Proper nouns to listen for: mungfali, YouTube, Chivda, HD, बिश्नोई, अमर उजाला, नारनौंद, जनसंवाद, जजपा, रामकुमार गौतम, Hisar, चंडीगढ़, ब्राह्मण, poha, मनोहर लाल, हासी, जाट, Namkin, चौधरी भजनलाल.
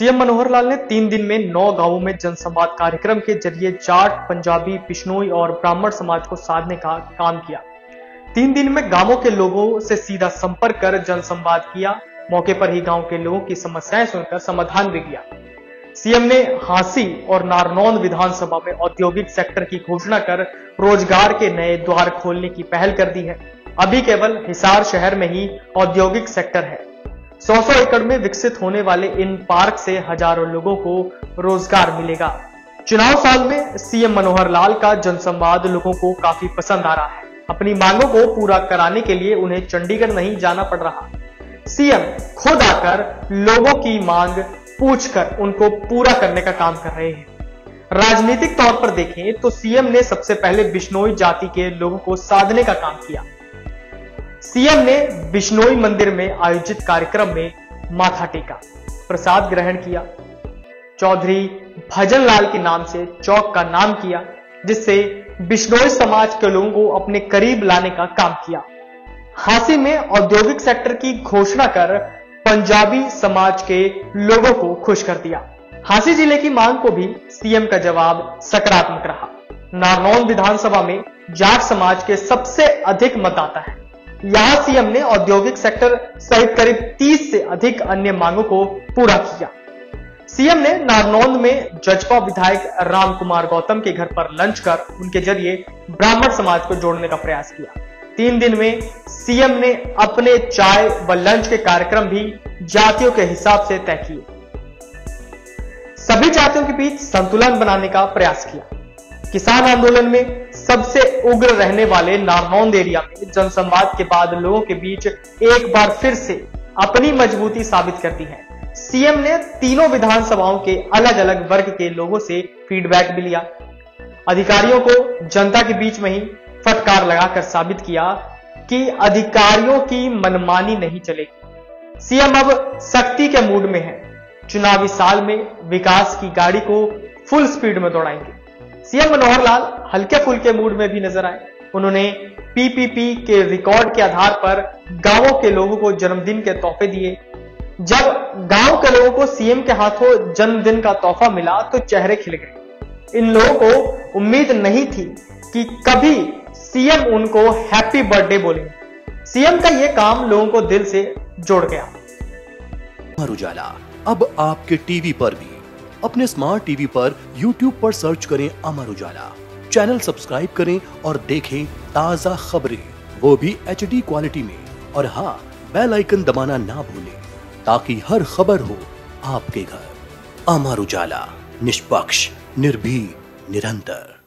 CM मनोहर लाल ने 3 दिन में 9 गांवों में जनसंवाद कार्यक्रम के जरिए जाट, पंजाबी, बिश्नोई और ब्राह्मण समाज को साधने का काम किया। 3 दिन में गांवों के लोगों से सीधा संपर्क कर जनसंवाद किया। मौके पर ही गांव के लोगों की समस्याएं सुनकर समाधान भी किया। सीएम ने हासी और नारनौंद विधानसभा में औद्योगिक सेक्टर की घोषणा कर रोजगार के नए द्वार खोलने की पहल कर दी है। अभी केवल हिसार शहर में ही औद्योगिक सेक्टर है। 100 एकड़ में विकसित होने वाले इन पार्क से हजारों लोगों को रोजगार मिलेगा। चुनाव साल में सीएम मनोहर लाल का जनसंवाद लोगों को काफी पसंद आ रहा है। अपनी मांगों को पूरा कराने के लिए उन्हें चंडीगढ़ नहीं जाना पड़ रहा। सीएम खुद आकर लोगों की मांग पूछकर उनको पूरा करने का काम कर रहे हैं। राजनीतिक तौर पर देखें तो सीएम ने सबसे पहले बिश्नोई जाति के लोगों को साधने का काम किया। सीएम ने बिश्नोई मंदिर में आयोजित कार्यक्रम में माथा टेका, प्रसाद ग्रहण किया, चौधरी भजनलाल के नाम से चौक का नाम किया, जिससे बिश्नोई समाज के लोगों को अपने करीब लाने का काम किया। हासी में औद्योगिक सेक्टर की घोषणा कर पंजाबी समाज के लोगों को खुश कर दिया। हासी जिले की मांग को भी सीएम का जवाब सकारात्मक रहा। नारनौंद विधानसभा में जाट समाज के सबसे अधिक मतदाता है। यहां सीएम ने औद्योगिक सेक्टर सहित करीब 30 से अधिक अन्य मांगों को पूरा किया। सीएम ने नारनौंद में जजपा विधायक रामकुमार गौतम के घर पर लंच कर उनके जरिए ब्राह्मण समाज को जोड़ने का प्रयास किया। 3 दिन में सीएम ने अपने चाय व लंच के कार्यक्रम भी जातियों के हिसाब से तय किए। सभी जातियों के बीच संतुलन बनाने का प्रयास किया। किसान आंदोलन में सबसे उग्र रहने वाले नारनौंद एरिया में जनसंवाद के बाद लोगों के बीच एक बार फिर से अपनी मजबूती साबित करती है। सीएम ने तीनों विधानसभाओं के अलग अलग वर्ग के लोगों से फीडबैक भी लिया। अधिकारियों को जनता के बीच में ही फटकार लगाकर साबित किया कि अधिकारियों की मनमानी नहीं चलेगी। सीएम अब सख्ती के मूड में है। चुनावी साल में विकास की गाड़ी को फुल स्पीड में दौड़ाएंगे। सीएम मनोहर लाल हल्के फुल्के मूड में भी नजर आए। उन्होंने पीपीपी के रिकॉर्ड के आधार पर गांवों के लोगों को जन्मदिन के तोहफे दिए। जब गांव के लोगों को सीएम के हाथों जन्मदिन का तोहफा मिला तो चेहरे खिल गए। इन लोगों को उम्मीद नहीं थी कि कभी सीएम उनको हैप्पी बर्थडे बोलेंगे। सीएम का यह काम लोगों को दिल से जोड़ गया। अमर उजाला अब आपके टीवी पर भी। अपने स्मार्ट टीवी पर YouTube पर सर्च करें अमर उजाला, चैनल सब्सक्राइब करें और देखें ताज़ा खबरें, वो भी HD क्वालिटी में। और हाँ, बेल आइकन दबाना ना भूलें ताकि हर खबर हो आपके घर। अमर उजाला, निष्पक्ष, निर्भीक, निरंतर।